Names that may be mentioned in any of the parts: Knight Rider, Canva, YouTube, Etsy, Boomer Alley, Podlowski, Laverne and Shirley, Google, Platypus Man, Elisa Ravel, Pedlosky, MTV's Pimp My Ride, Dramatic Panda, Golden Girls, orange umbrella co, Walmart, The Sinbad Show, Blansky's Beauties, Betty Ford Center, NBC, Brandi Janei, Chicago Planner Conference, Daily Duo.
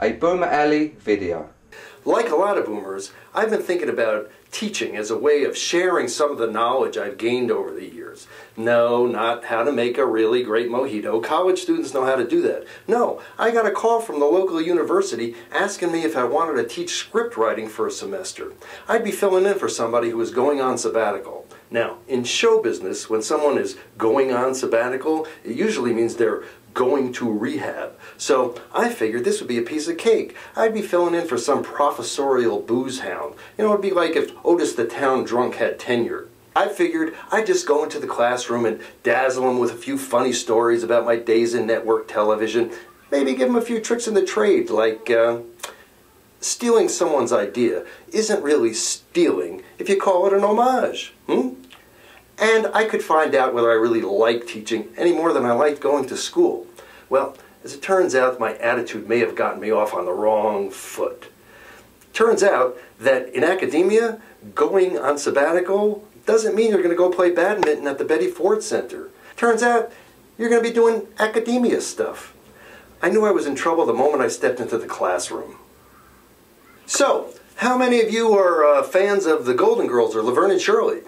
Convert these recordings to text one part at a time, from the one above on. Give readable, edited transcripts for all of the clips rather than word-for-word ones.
a Boomer Alley video. Like a lot of boomers, I've been thinking about teaching as a way of sharing some of the knowledge I've gained over the years. No, not how to make a really great mojito. College students know how to do that. No, I got a call from the local university asking me if I wanted to teach script writing for a semester. I'd be filling in for somebody who was going on sabbatical. Now, in show business, when someone is going on sabbatical, it usually means they're going to rehab. So I figured this would be a piece of cake. I'd be filling in for some professorial booze hound. You know, it'd be like if Otis the town drunk had tenure. I figured I'd just go into the classroom and dazzle them with a few funny stories about my days in network television. Maybe give them a few tricks in the trade, like stealing someone's idea isn't really stealing if you call it an homage. And I could find out whether I really liked teaching any more than I liked going to school. Well, as it turns out, my attitude may have gotten me off on the wrong foot. Turns out that in academia, going on sabbatical doesn't mean you're going to go play badminton at the Betty Ford Center. Turns out you're going to be doing academia stuff. I knew I was in trouble the moment I stepped into the classroom. So, how many of you are fans of the Golden Girls or Laverne and Shirley?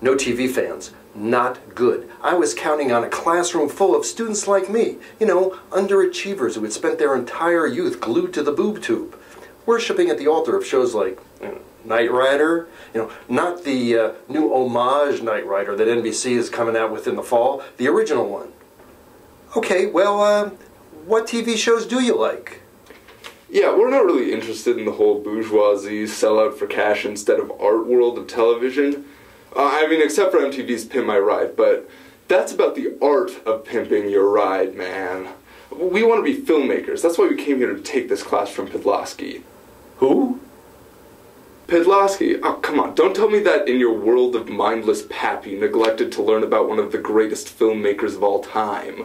No TV fans. Not good. I was counting on a classroom full of students like me. You know, underachievers who had spent their entire youth glued to the boob tube, worshipping at the altar of shows like Knight Rider. You know, not the new homage Knight Rider that NBC is coming out with in the fall. The original one. Okay, well, what TV shows do you like? Yeah, we're not really interested in the whole bourgeoisie, sell out for cash instead of art world of television. I mean, except for MTV's Pimp My Ride, but that's about the art of pimping your ride, man. We want to be filmmakers. That's why we came here to take this class from Podlowski. Who? Pedlosky. Oh, come on. Don't tell me that in your world of mindless pap you neglected to learn about one of the greatest filmmakers of all time.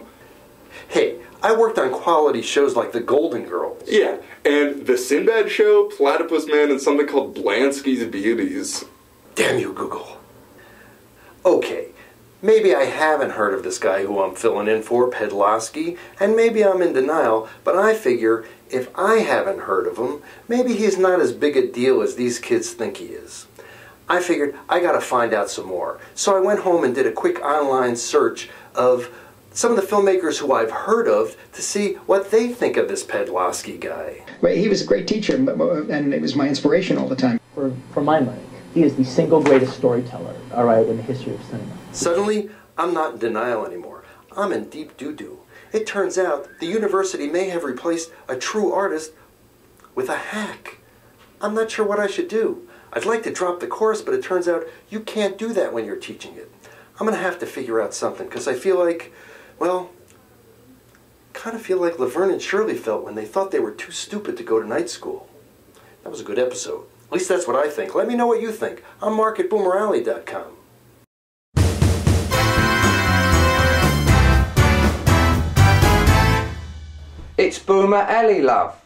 Hey, I worked on quality shows like The Golden Girls. Yeah, and The Sinbad Show, Platypus Man, and something called Blansky's Beauties. Damn you, Google. Okay, maybe I haven't heard of this guy who I'm filling in for, Pedlosky, and maybe I'm in denial, but I figure if I haven't heard of him, maybe he's not as big a deal as these kids think he is. I figured I gotta find out some more. So I went home and did a quick online search of some of the filmmakers who I've heard of to see what they think of this Pedlosky guy. Well, he was a great teacher, and it was my inspiration all the time. For my money, he is the single greatest storyteller, all right, in the history of cinema. Suddenly, I'm not in denial anymore. I'm in deep doo-doo. It turns out the university may have replaced a true artist with a hack. I'm not sure what I should do. I'd like to drop the course, but it turns out you can't do that when you're teaching it. I'm going to have to figure out something, because I feel like, well, kind of feel like Laverne and Shirley felt when they thought they were too stupid to go to night school. That was a good episode. At least that's what I think. Let me know what you think. I'm Mark at BoomerAlley.com. It's Boomer Alley, love.